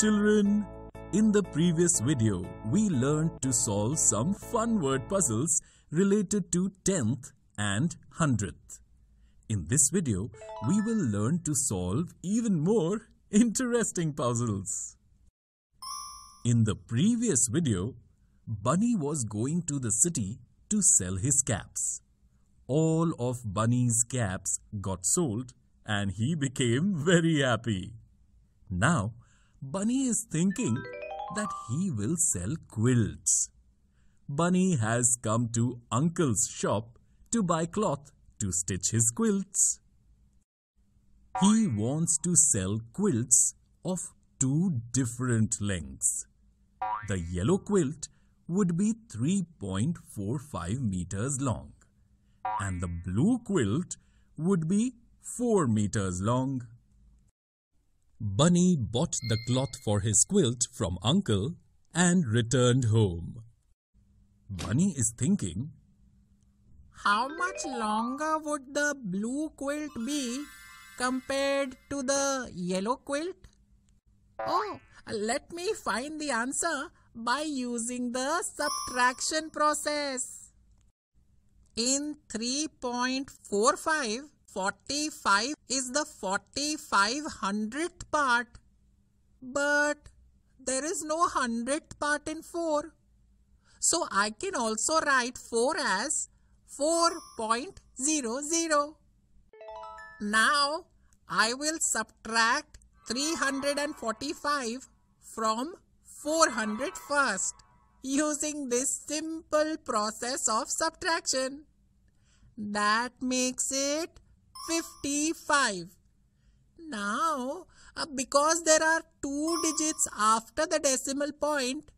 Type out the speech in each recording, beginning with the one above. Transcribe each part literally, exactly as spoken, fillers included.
children, in the previous video, we learned to solve some fun word puzzles related to tenth and hundredth. In this video, we will learn to solve even more interesting puzzles. In the previous video, Bunny was going to the city to sell his caps. All of Bunny's caps got sold and he became very happy. Now, Bunny is thinking that he will sell quilts. Bunny has come to Uncle's shop to buy cloth to stitch his quilts. He wants to sell quilts of two different lengths. The yellow quilt would be three point four five meters long and the blue quilt would be four meters long. Bunny bought the cloth for his quilt from Uncle and returned home. Bunny is thinking, how much longer would the blue quilt be compared to the yellow quilt? Oh, let me find the answer by using the subtraction process. In three point four five, forty-five is the forty-five hundredth part, but there is no hundredth part in four. So I can also write four as four point zero zero. Now I will subtract three hundred forty-five from four hundred first using this simple process of subtraction. That makes it fifty-five. Now, because there are two digits after the decimal point,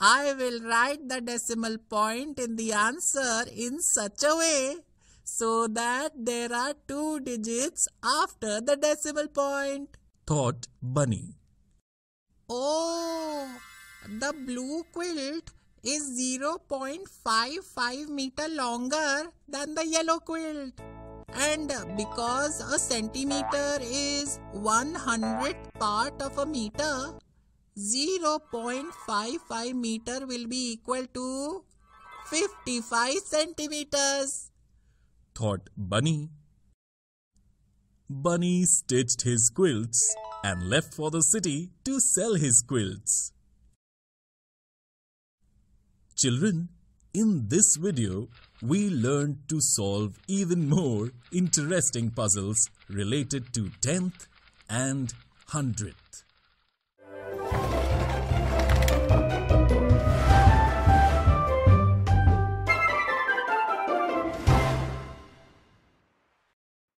I will write the decimal point in the answer in such a way so that there are two digits after the decimal point, thought Bunny. Oh, the blue quilt is zero point five five meter longer than the yellow quilt. And because a centimeter is one hundredth part of a meter, zero point five five meter will be equal to fifty-five centimeters, thought Bunny. Bunny stitched his quilts and left for the city to sell his quilts. Children, in this video, we learned to solve even more interesting puzzles related to tenth and hundredth.